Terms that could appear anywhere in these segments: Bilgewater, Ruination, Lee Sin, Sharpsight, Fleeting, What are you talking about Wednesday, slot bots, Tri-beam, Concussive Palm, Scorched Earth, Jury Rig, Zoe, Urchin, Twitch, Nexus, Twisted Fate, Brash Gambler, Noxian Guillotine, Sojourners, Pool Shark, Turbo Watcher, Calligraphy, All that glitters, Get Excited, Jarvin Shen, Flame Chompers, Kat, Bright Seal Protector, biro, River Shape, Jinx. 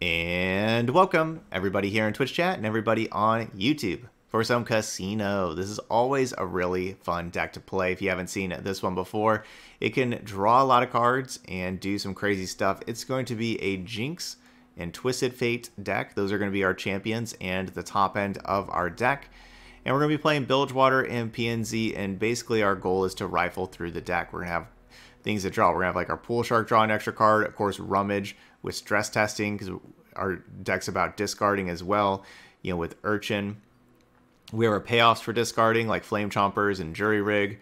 And welcome everybody here in Twitch chat and everybody on YouTube for some casino. This is always a really fun deck to play. If you haven't seen this one before, it can draw a lot of cards and do some crazy stuff. It's going to be a Jinx and Twisted Fate deck. Those are going to be our champions and the top end of our deck. And we're going to be playing Bilgewater and PNZ, and basically our goal is to rifle through the deck. We're going to have things that draw. We're going to have like our Pool Shark draw an extra card, of course Rummage with stress testing, because our deck's about discarding as well, you know, with Urchin. We have our payoffs for discarding, like Flame Chompers and Jury Rig.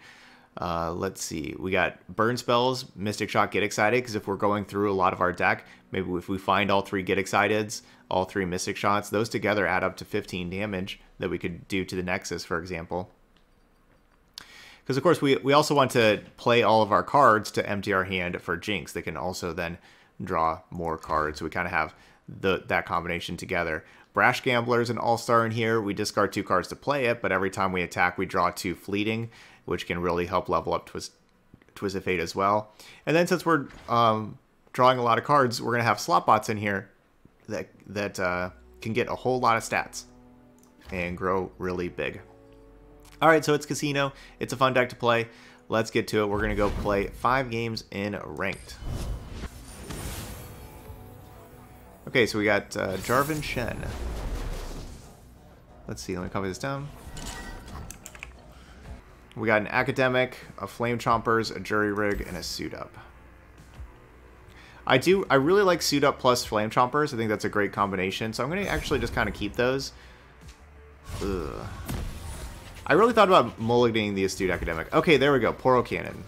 Let's see, we got burn spells, Mystic Shot, Get Excited, because if we're going through a lot of our deck, maybe if we find all three Get Exciteds, all three Mystic Shots, those together add up to 15 damage that we could do to the Nexus, for example. Because, of course, we also want to play all of our cards to empty our hand for Jinx. They can also then draw more cards. So we kind of have that combination together. Brash Gambler's an all-star in here. We discard two cards to play it, but every time we attack, we draw two Fleeting, which can really help level up Twisted Fate as well. And then since we're drawing a lot of cards, we're going to have slot bots in here that can get a whole lot of stats and grow really big. All right, so it's Casino. It's a fun deck to play. Let's get to it. We're going to go play 5 games in Ranked. Okay, so we got Jarvin Shen. Let's see, let me copy this down. We got an Academic, a Flame Chompers, a Jury Rig, and a Suit Up. I really like Suit Up plus Flame Chompers. I think that's a great combination, so I'm going to actually just kind of keep those. Ugh. I really thought about mulliganing the Astute Academic. Okay, there we go, Poral Cannon.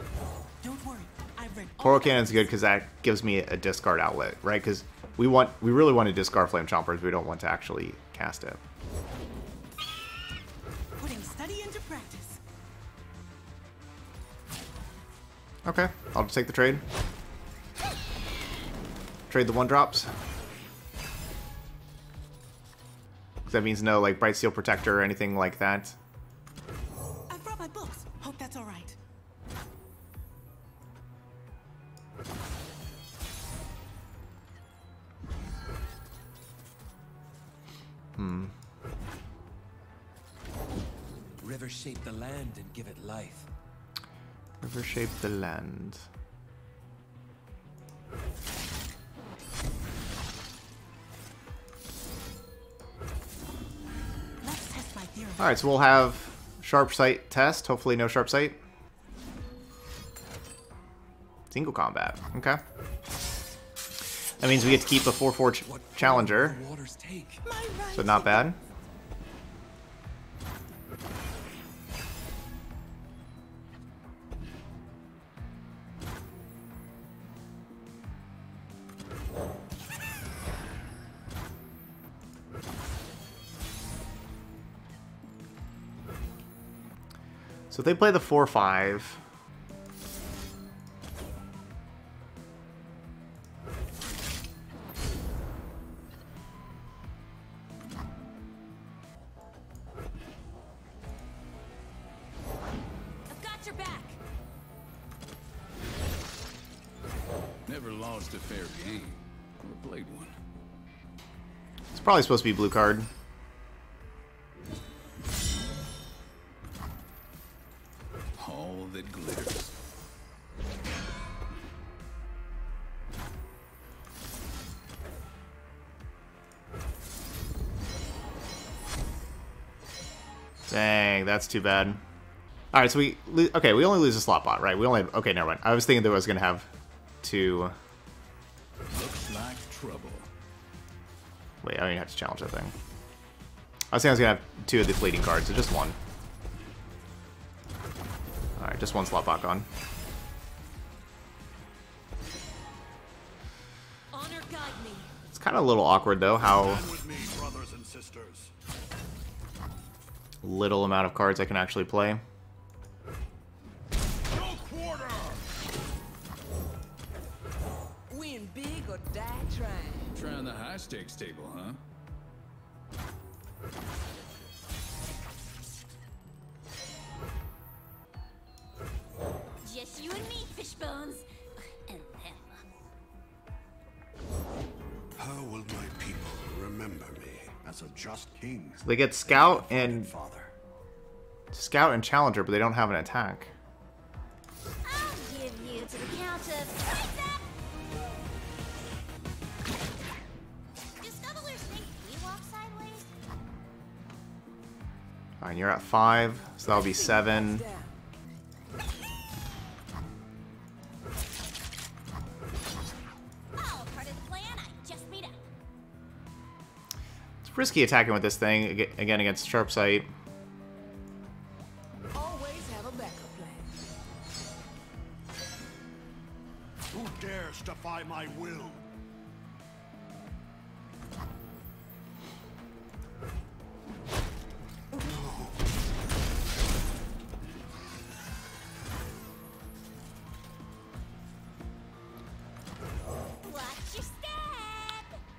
Don't worry, I've read Poral Cannon's good because that gives me a discard outlet, right? Because we really want to discard Flame Chompers. We don't want to actually cast it. Putting study into practice. Okay, I'll just take the trade. Trade the 1-drops. That means no like Bright Seal Protector or anything like that. I brought my books. Hope that's all right. River shape the land and give it life. River shape the land. Let's test my theory. All right, so we'll have Sharpsight test. Hopefully, no Sharpsight. Single combat. Okay. That means we get to keep a 4/4 challenger, so not bad. So if they play the 4/5. Probably supposed to be blue card. All that glitters. Dang, that's too bad. All right, so we only lose a slot bot, right? We only have, okay, never mind. I was thinking that I was gonna have two. Looks like trouble. Wait, I don't even have to challenge that thing. I was saying I was going to have two of the fleeting cards, so just one. Alright, just one slot bot gone. Honor guide me. It's kind of a little awkward, though, how little amount of cards I can actually play. Win big or die trying. Trying the high stakes table, huh? Just you and me, fish bones. And them. How will my As a just king, so they get Scout and Father. Scout and Challenger, but they don't have an attack. I'll give you to the count of... Alright, you're at 5, so that'll be 7. It's risky attacking with this thing, again against Sharpsight. Always have a backup plan. Who dares defy my will?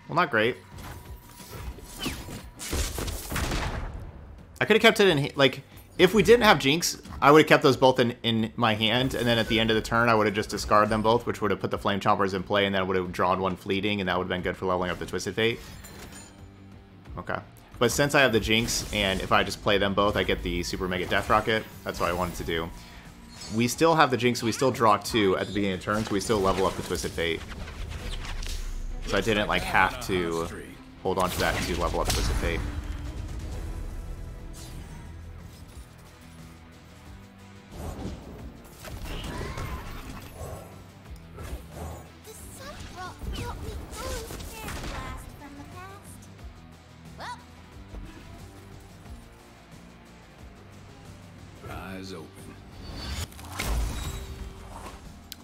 Well, not great. I could have kept it in, like, if we didn't have Jinx, I would have kept those both in my hand, and then at the end of the turn, I would have just discarded them both, which would have put the Flame Chompers in play, and then I would have drawn one Fleeting, and that would have been good for leveling up the Twisted Fate. Okay. But since I have the Jinx, and if I just play them both, I get the Super Mega Death Rocket. That's what I wanted to do. We still have the Jinx, so we still draw 2 at the beginning of the turn, so we still level up the Twisted Fate. So I didn't, like, have to hold on to that to level up Twisted Fate.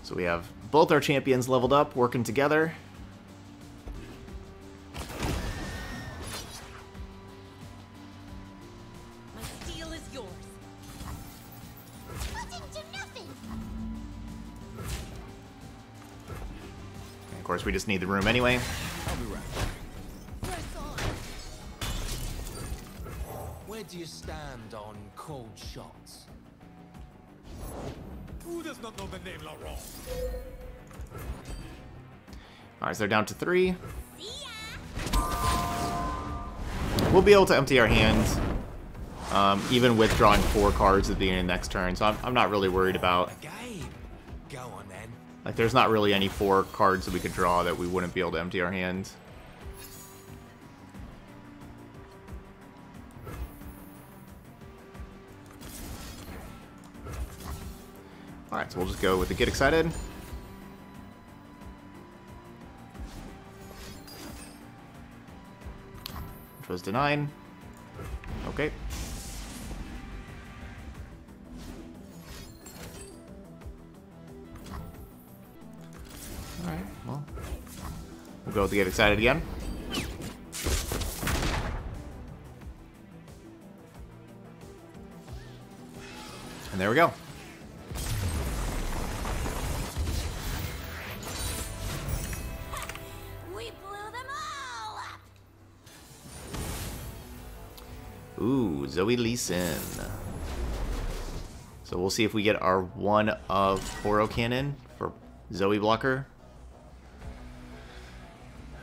So we have both our champions leveled up, working together. We just need the room anyway. I'll be right back. Where do you stand on cold shots? Who does not know the name Laurent? Alright, so they're down to 3. We'll be able to empty our hand, even with drawing 4 cards at the beginning of the next turn, so I'm not really worried about... Like, there's not really any 4 cards that we could draw that we wouldn't be able to empty our hand. Alright, so we'll just go with the Get Excited. Which was denied. Okay. Alright, well, we'll go with the Get Excited again. And there we go. We blew them all up. Ooh, Zoe Lee Sin. So we'll see if we get our one of Poral Cannon for Zoe blocker.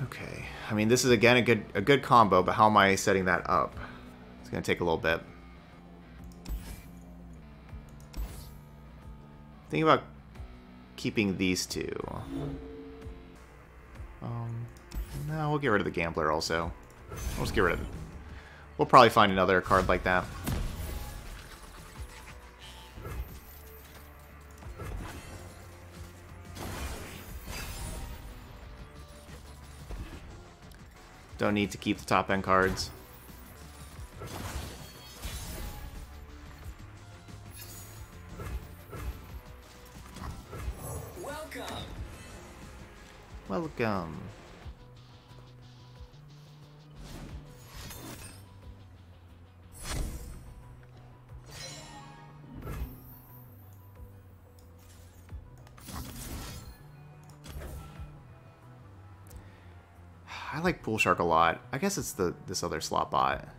Okay, I mean, this is again a good combo, but how am I setting that up? It's gonna take a little bit. Think about keeping these 2. No, we'll get rid of the Gambler also. We'll just get rid of it. We'll probably find another card like that. Don't need to keep the top end cards. Welcome. Welcome. I like Pool Shark a lot. I guess it's this other slot bot. I'm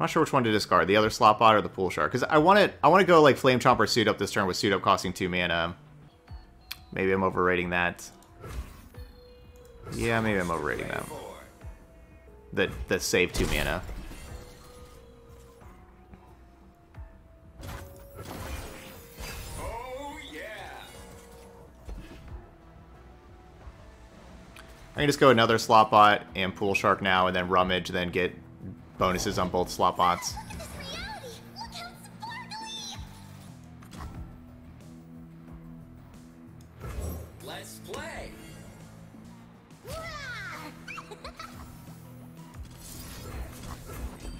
not sure which one to discard, the other slot bot or the Pool Shark, because I want to go like Flame Chomper Suit Up this turn with Suit Up costing 2 mana. Maybe I'm overrating that. Yeah, maybe I'm overrating that. that save 2 mana. Oh, yeah. I can just go another slot bot and Pool Shark now, and then rummage, then get bonuses on both slot bots.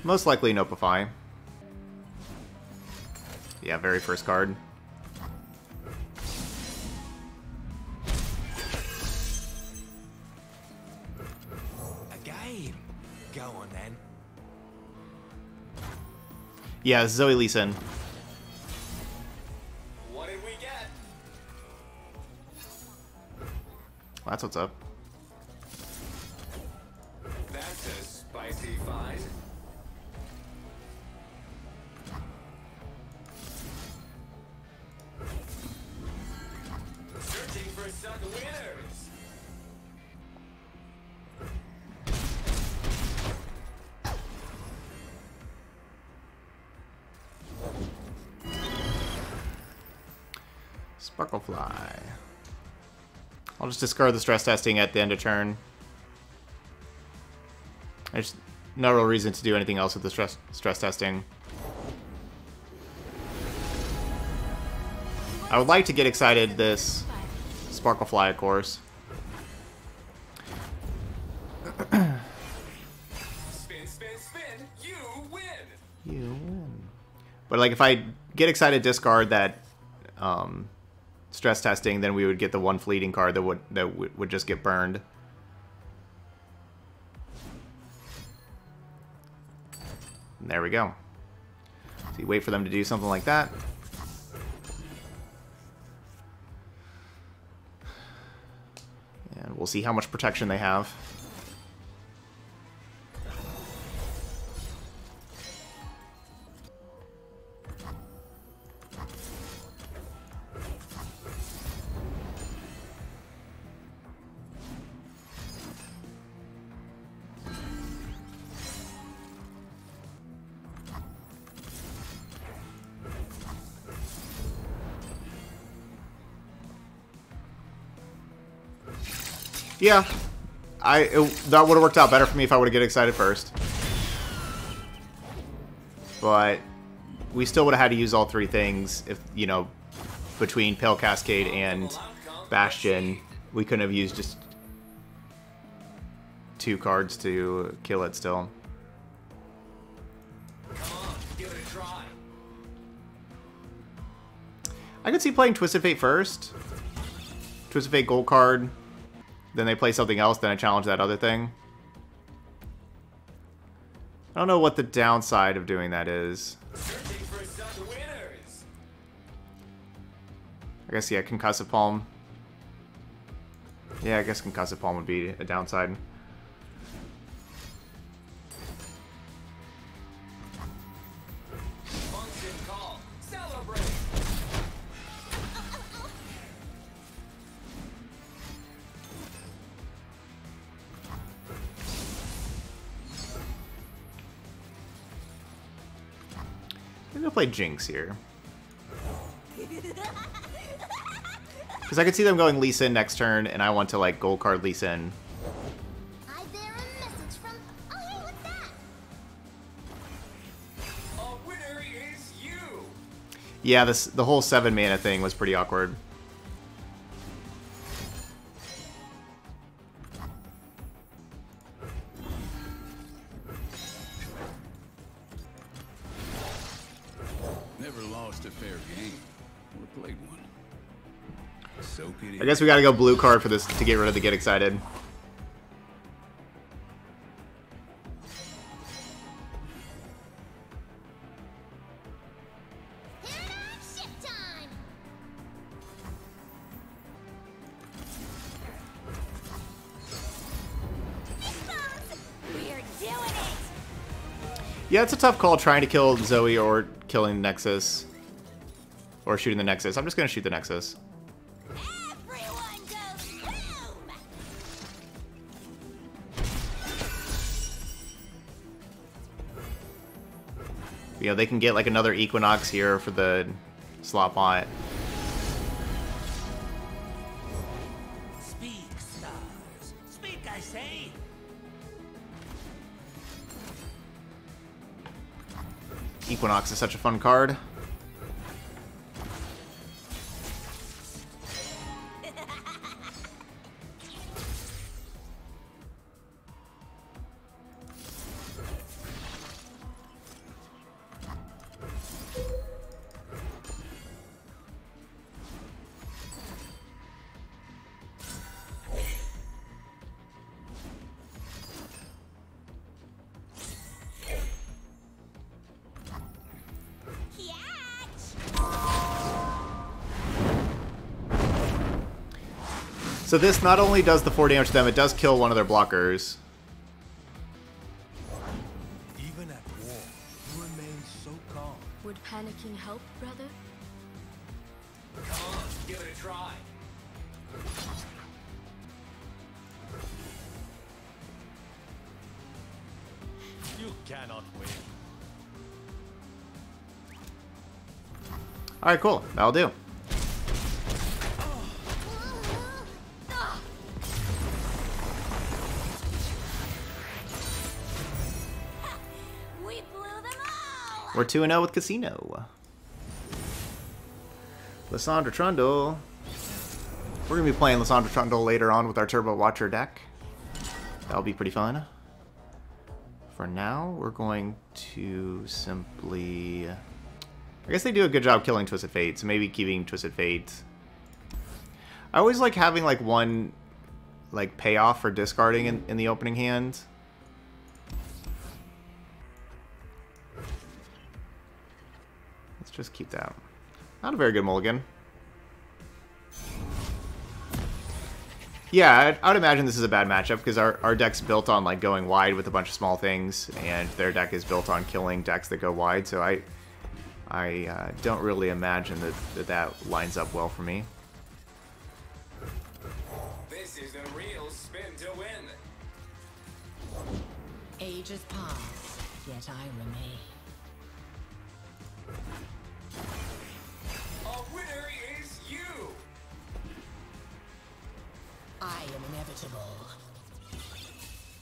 Most likely Nopify. Yeah, very first card. A game. Go on then. Yeah, Zoe Lee Sin. What did we get? Well, that's what's up. That's a spicy fight. Sparklefly. I'll just discard the stress testing at the end of turn. There's no real reason to do anything else with the stress testing. I would like to get excited this Sparklefly, of course. Spin, spin, spin. You win. You win. But like, if I get excited, discard that stress testing, then we would get the one fleeting card that would just get burned. And there we go. So you wait for them to do something like that. And we'll see how much protection they have. Yeah, that would have worked out better for me if I would have get excited first. But we still would have had to use all three things if, you know, between Pale Cascade and Bastion, we couldn't have used just 2 cards to kill it still. I could see playing Twisted Fate first. Twisted Fate gold card. Then they play something else, then I challenge that other thing. I don't know what the downside of doing that is. I guess, yeah, Concussive Palm. Yeah, I guess Concussive Palm would be a downside. Play Jinx here, because I could see them going Lee Sin next turn, and I want to like gold card Lee Sin. I bear a message from... Oh, hey, what's that? A winner is you. Yeah, the whole 7 mana thing was pretty awkward. I guess we gotta go blue card for this to get rid of the Get Excited. Yeah, it's a tough call trying to kill Zoe or killing Nexus. Or shooting the Nexus. I'm just gonna shoot the Nexus. You know, they can get like another Equinox here for the slot bot. Speak, stars. Speak, I say. Equinox is such a fun card. So this not only does the 4 damage to them, it does kill one of their blockers. Even at war, you remain so calm. Would panicking help, brother? Come on, give it a try. You cannot win. Alright, cool. That'll do. We're 2-0 with Casino. Lissandra Trundle. We're going to be playing Lissandra Trundle later on with our Turbo Watcher deck. That'll be pretty fun. For now, we're going to simply... I guess they do a good job killing Twisted Fate, so maybe keeping Twisted Fate. I always like having like one like payoff for discarding in the opening hand. Just keep that. Not a very good mulligan. Yeah, I would imagine this is a bad matchup because our deck's built on like going wide with a bunch of small things, and their deck is built on killing decks that go wide. So I don't really imagine that lines up well for me. This is a real spin to win. Ages pass, yet I remain. I am inevitable. I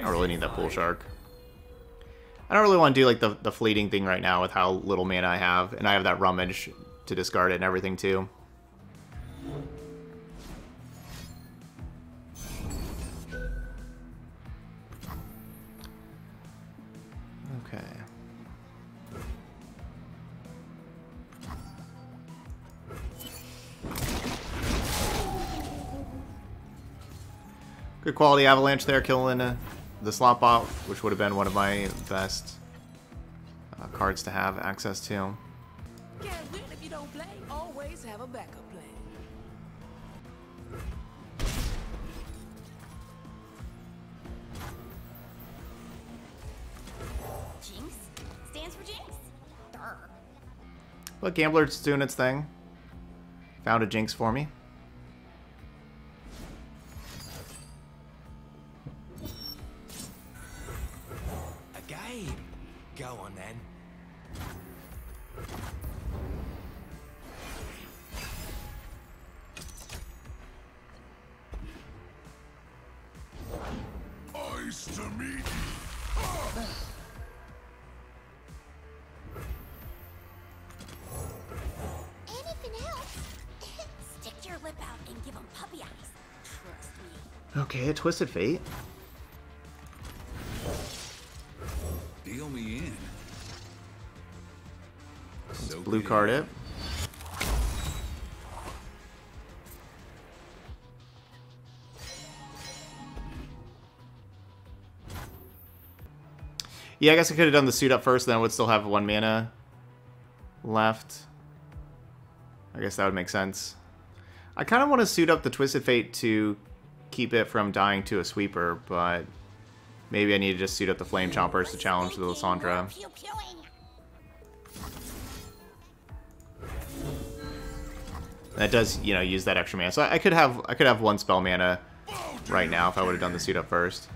don't really need that Pool Shark. I don't really want to do like the Fleeting thing right now with how little mana I have, and I have that Rummage to discard it and everything too. Good quality avalanche there, killing the slot bot, which would have been one of my best cards to have access to. Can't win if you don't play. Always have a backup plan. Jinx stands for Jinx. Dark. Look, Gambler's doing its thing. Found a Jinx for me. Okay, Twisted Fate. Deal me in. Let's blue card it. Yeah, I guess I could have done the suit up first, then I would still have 1 mana left. I guess that would make sense. I kind of want to suit up the Twisted Fate to keep it from dying to a sweeper, but maybe I need to just suit up the Flame Chompers to challenge the Lissandra. And it does, you know, use that extra mana. So I could have one spell mana right now if I would have done the suit up first.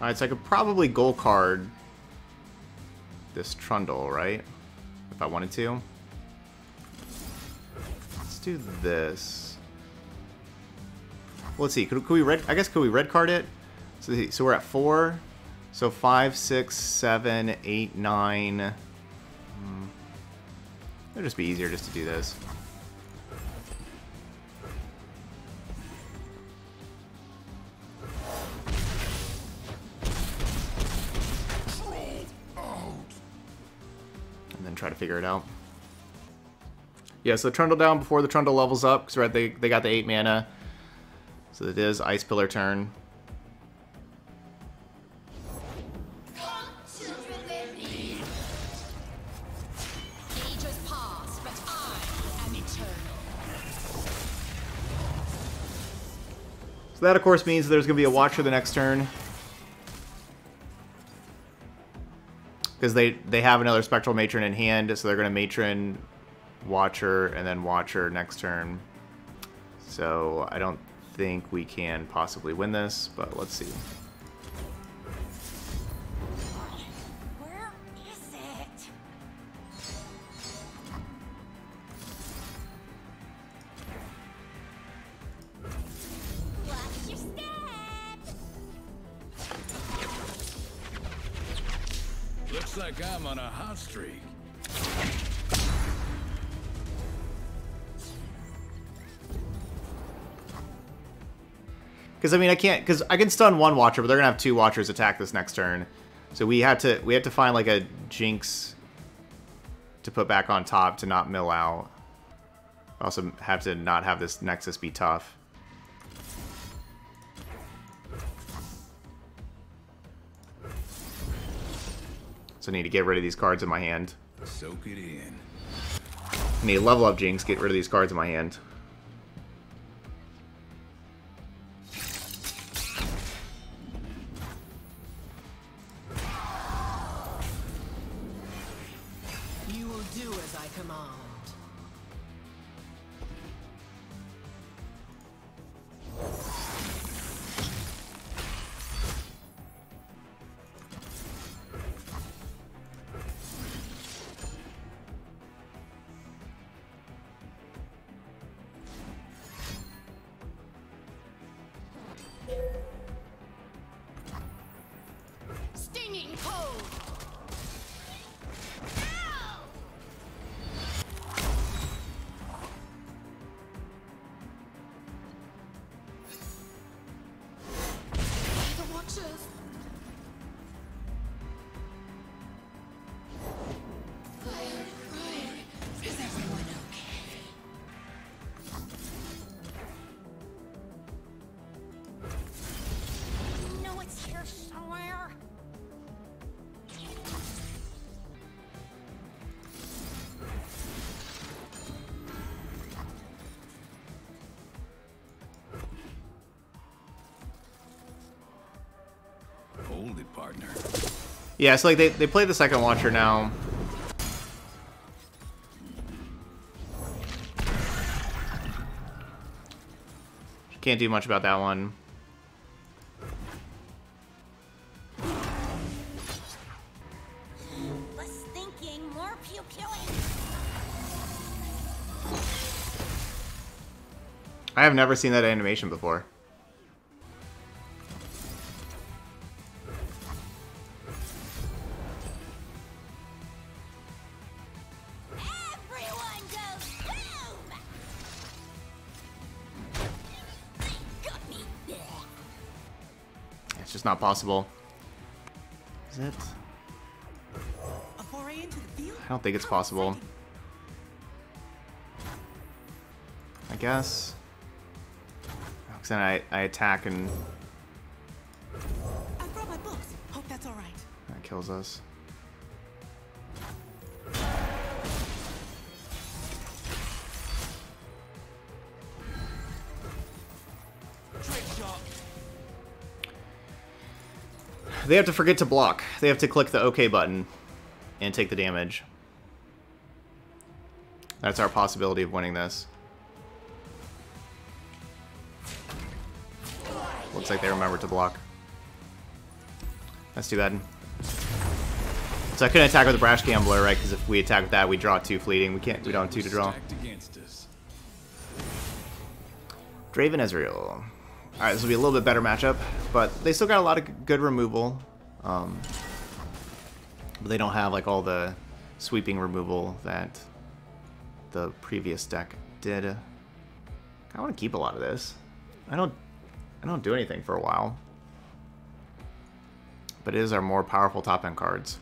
Alright, so I could probably goal card this Trundle, right? If I wanted to. Let's do this. Well, let's see. Could we red? I guess could we red card it? So we're at 4. So 5, 6, 7, 8, 9. It'll just be easier just to do this. Try to figure it out. Yeah, so the Trundle down before the Trundle levels up, because right, they got the 8 mana. So it is Ice Pillar turn. So that, of course, means there's going to be a Watcher the next turn. Because they have another Spectral Matron in hand, so they're going to Matron, Watcher, and then Watcher next turn. So I don't think we can possibly win this, but let's see. Where is it? Watch your step. Looks like I'm on a hot streak. Because I mean, I can stun one Watcher, but they're gonna have 2 Watchers attack this next turn. So we had to find like a Jinx to put back on top to not mill out. Also have to not have this Nexus be tough. So I need to get rid of these cards in my hand. Soak it in. I need to level up Jinx, get rid of these cards in my hand. You will do as I command. Yeah, so like they play the second Watcher now. Can't do much about that one. I have never seen that animation before. It's just not possible. Is it? I don't think it's possible. I guess. Because then I attack and... I brought my books. Hope that's all right. That kills us. They have to forget to block. They have to click the OK button and take the damage. That's our possibility of winning this. Looks like they remembered to block. That's too bad. So I couldn't attack with the Brash Gambler, right? Because if we attack with that, we draw 2 Fleeting. We can't. We don't have 2 to draw. Draven Ezreal. Alright, this will be a little bit better matchup, but they still got a lot of good removal. But they don't have like all the sweeping removal that the previous deck did. I want to keep a lot of this. I don't do anything for a while. But it is our more powerful top end cards.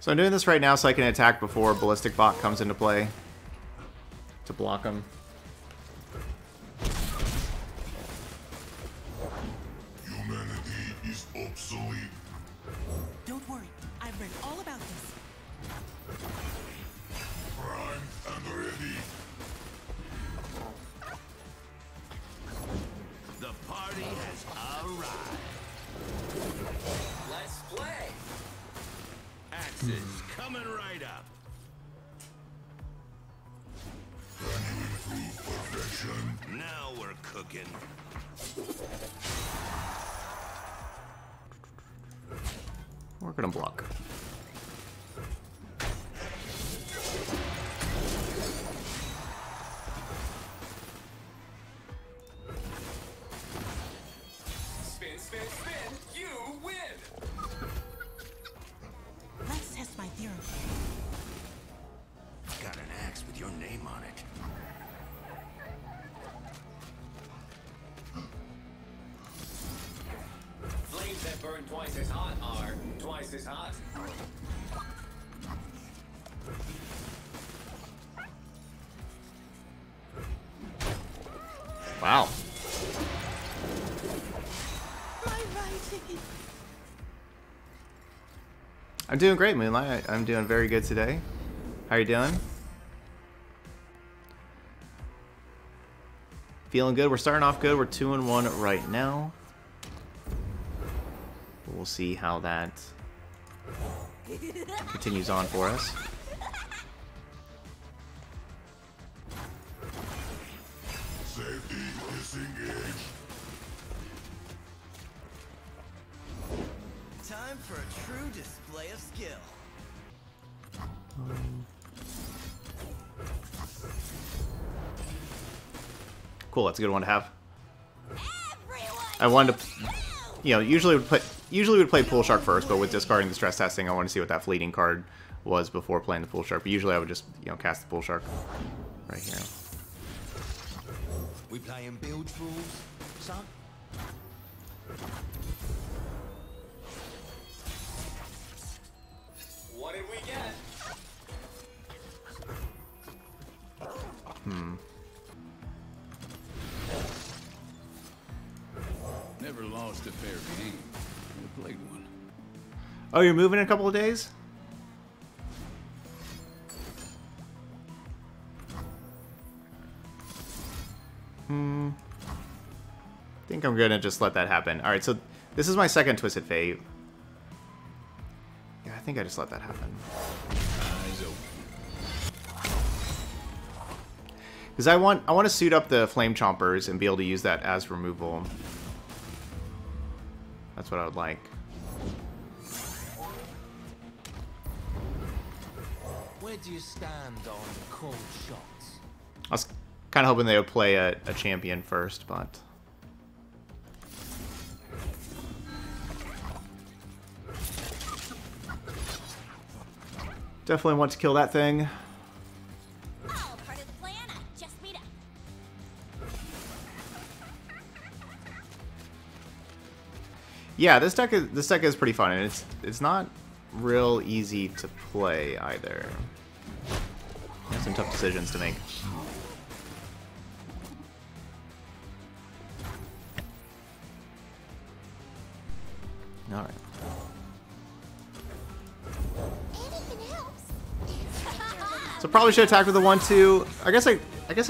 So I'm doing this right now so I can attack before Ballistic Bot comes into play to block him. Humanity is obsolete. Don't worry, I've read all about this. Primed and ready. The party has arrived. Let's play. Axis coming right up. Can you improve perfection? Now we're cooking. We're gonna block. Spin, spin, spin. You win. Let's test my theory. Got an axe with your name on it. Flames that burn twice as hot are twice as hot. Wow. I'm doing great, Moonlight. I'm doing very good today. How are you doing? Feeling good. We're starting off good. We're 2-1 right now. We'll see how that continues on for us. Safety disengage. Time for a true display of skill. Cool, that's a good one to have. I wanted to, you know, usually we'd play Pool Shark first, but with discarding the stress testing, I wanted to see what that Fleeting card was before playing the Pool Shark. But usually I would just, you know, cast the Pool Shark right here. We playing build rules, son. What did we get? Never lost a fair game. I played one. Oh, you're moving in a couple of days? I think I'm gonna just let that happen. Alright, so this is my second Twisted Fate. Yeah, I think I just let that happen. Because I want to suit up the Flame Chompers and be able to use that as removal. That's what I would like. Where do you stand on cold shots? I was kind of hoping they would play a champion first, but Definitely want to kill that thing. Yeah, this deck is pretty fun, and it's not real easy to play either. There's some tough decisions to make. All right. So probably should attack with a 1/2. I guess I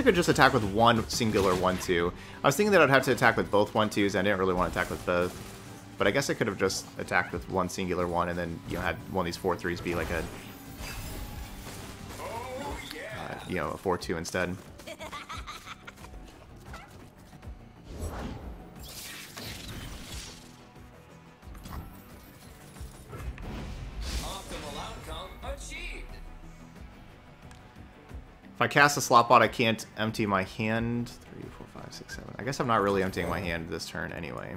could just attack with one singular 1/2. I was thinking that I'd have to attack with both 1/2s. I didn't really want to attack with both. But I guess I could have just attacked with one singular one and then, you know, had one of these 4/3s be like a, you know, a 4/2 instead. If I cast a slot bot, I can't empty my hand. 3, 4, 5, 6, 7. I guess I'm not really emptying my hand this turn anyway.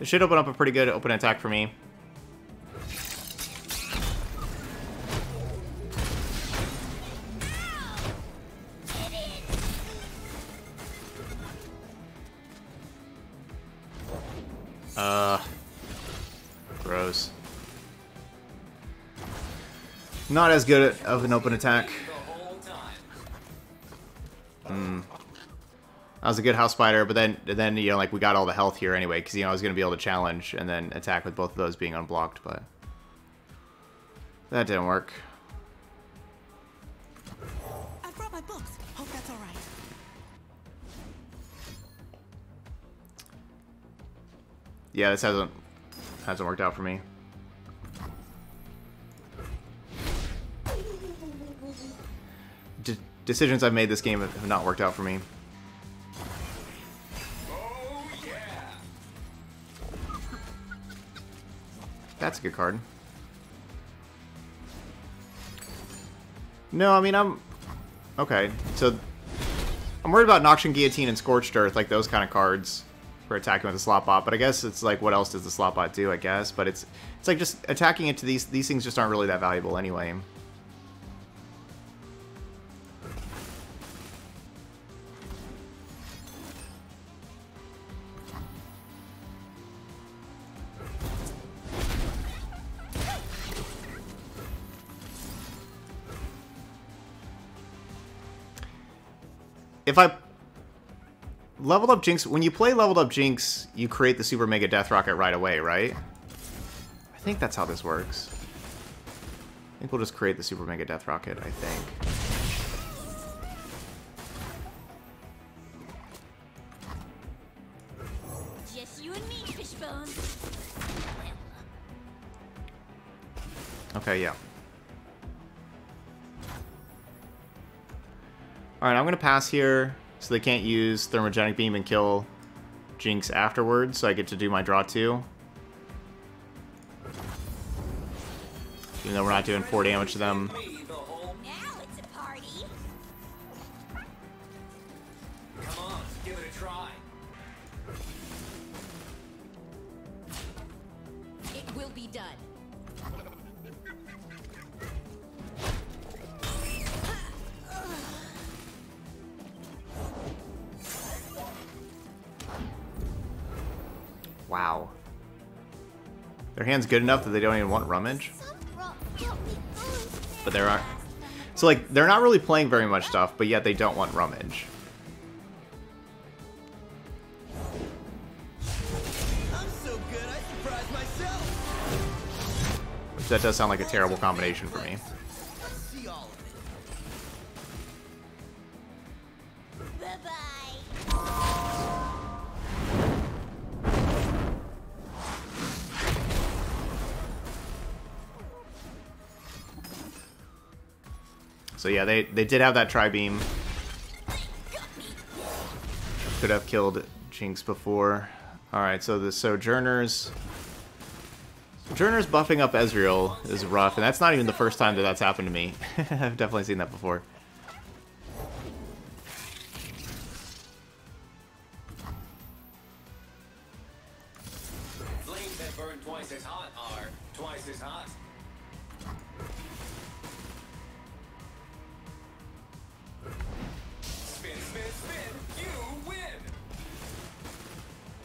It should open up a pretty good open attack for me. Gross. Not as good of an open attack. I was a good house spider, but then you know, like, we got all the health here anyway, because, you know, I was going to be able to challenge and then attack with both of those being unblocked, but that didn't work. I brought my books. Hope that's all right. Yeah, this hasn't worked out for me. Decisions I've made this game have not worked out for me. That's a good card. No, I mean, I'm... Okay, so... I'm worried about Noxian Guillotine and Scorched Earth, like those kind of cards for attacking with a slot bot, but I guess it's like, what else does the slot bot do, I guess? But it's like, just attacking into these things just aren't really that valuable anyway. If I leveled up Jinx, when you play leveled up Jinx, you create the Super Mega Death Rocket right away, right? I think that's how this works. I think we'll just create the Super Mega Death Rocket, I think. Just you and me, Fishbone. Okay, yeah. Alright, I'm going to pass here so they can't use Thermogenic Beam and kill Jinx afterwards, so I get to do my draw 2. Even though we're not doing 4 damage to them. Wow. Their hand's good enough that they don't even want rummage. But there are... So, like, they're not really playing very much stuff, but yet they don't want rummage. Which that does sound like a terrible combination for me. So yeah, they did have that Tri-Beam. Could have killed Jinx before. Alright, so the Sojourners... Sojourners buffing up Ezreal is rough, and that's not even the first time that that's happened to me. I've definitely seen that before. Flames that burn twice as hot are twice as hot. Spin, spin, spin, you win!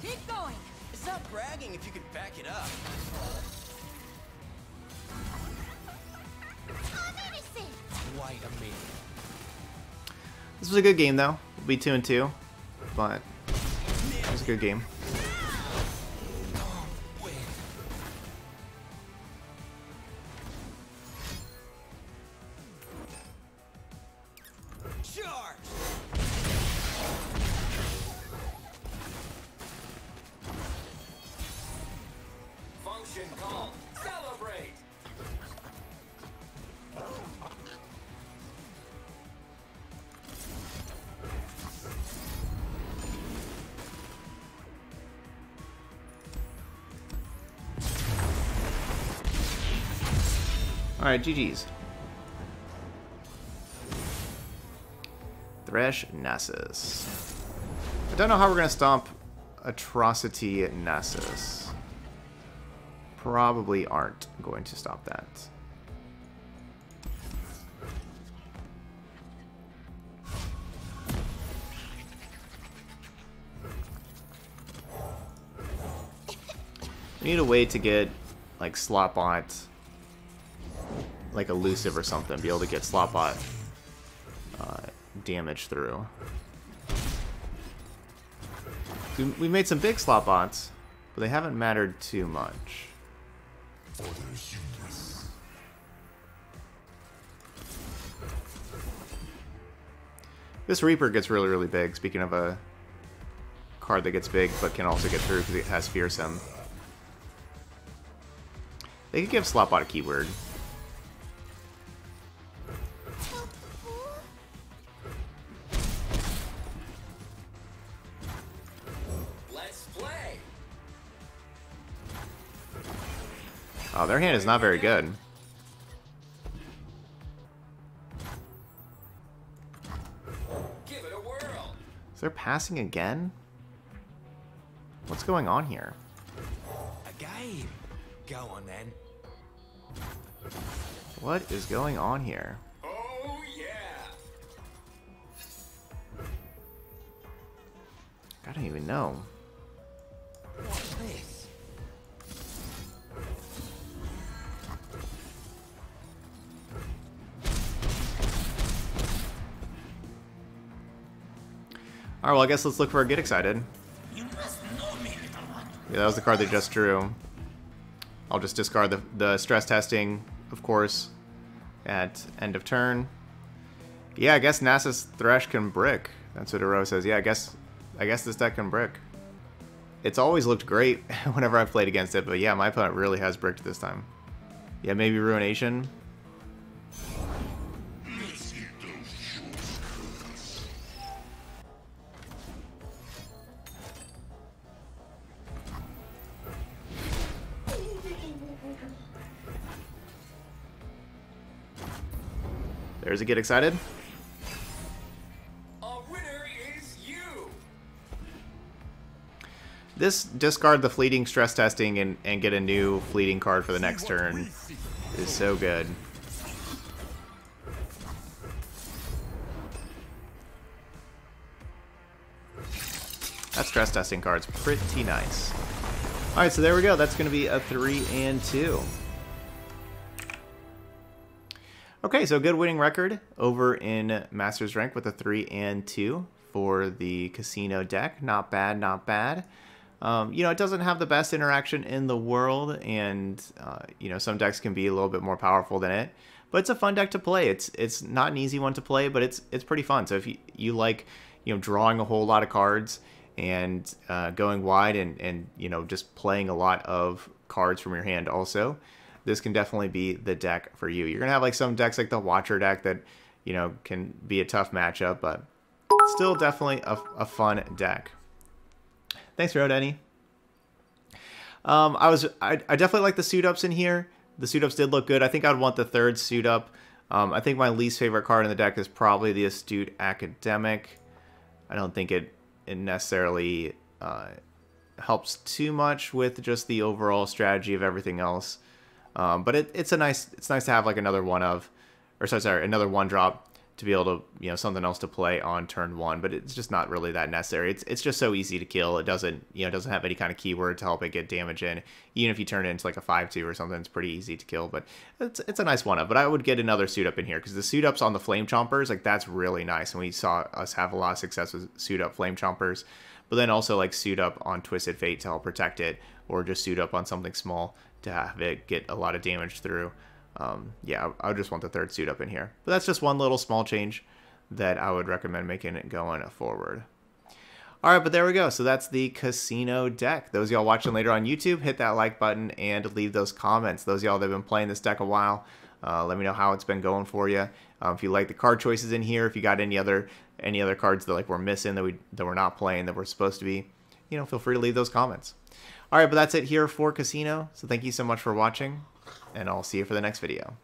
Keep going! It's not bragging if you can back it up. Quite amazing. This was a good game though. We'll be 2-2, but it was a good game. Alright, GG's. Thresh Nasus. I don't know how we're going to stomp Atrocity Nasus. Probably aren't going to stop that. We need a way to get, like, slot bots. Like elusive or something, be able to get slot bot damage through. So we made some big slot bots, but they haven't mattered too much. This Reaper gets really, really big. Speaking of a card that gets big, but can also get through because it has Fearsome. They could give slot bot a keyword. Oh, their hand is not very good. Give it a whirl. Is there passing again? What's going on here? A game. Go on then. What is going on here? Oh yeah. I don't even know. What's this? Alright, well, I guess let's look for a Get Excited. You must know me, little one. Yeah, that was the card they just drew. I'll just discard the stress testing, of course, at end of turn. Yeah, I guess Nasus Thresh can brick. That's what Ero says. Yeah, I guess this deck can brick. It's always looked great whenever I've played against it, but yeah, my opponent really has bricked this time. Yeah, maybe Ruination. There's a Get Excited. A winner is you. This discard the Fleeting stress testing and get a new Fleeting card for the next turn is so good. That stress testing card's pretty nice. Alright, so there we go. That's going to be a 3-2. Okay, so good winning record over in Masters Rank with a 3-2 for the Casino deck. Not bad, not bad. You know, it doesn't have the best interaction in the world, and, you know, some decks can be a little bit more powerful than it. But it's a fun deck to play. It's not an easy one to play, but it's pretty fun. So if you like, you know, drawing a whole lot of cards and going wide and, you know, just playing a lot of cards from your hand also, this can definitely be the deck for you. You're going to have like some decks like the Watcher deck that, you know, can be a tough matchup, but still definitely a fun deck. Thanks, Rodenny. I definitely like the suit ups in here. The suit ups did look good. I think I'd want the third suit up. I think my least favorite card in the deck is probably the Astute Academic. I don't think it necessarily helps too much with just the overall strategy of everything else. But it's nice to have like another one of, or sorry, another one drop to be able to, you know, something else to play on turn one, but it's just not really that necessary. It's just so easy to kill. It doesn't, you know, it doesn't have any kind of keyword to help it get damage in. Even if you turn it into like a 5-2 or something, it's pretty easy to kill, but it's a nice one up. But I would get another suit up in here because the suit ups on the Flame Chompers, like that's really nice. And we saw us have a lot of success with suit up Flame Chompers, but then also like suit up on Twisted Fate to help protect it, or just suit up on something small to have it get a lot of damage through. Yeah, I would just want the third suit up in here. But that's just one little small change that I would recommend making it going forward. All right, but there we go. So that's the casino deck. Those of y'all watching later on YouTube, hit that like button and leave those comments. Those of y'all that have been playing this deck a while, let me know how it's been going for you. If you like the card choices in here, if you got any other cards that like we're missing that we're not playing that we're supposed to be, you know, feel free to leave those comments. All right, but that's it here for Casino. So thank you so much for watching, and I'll see you for the next video.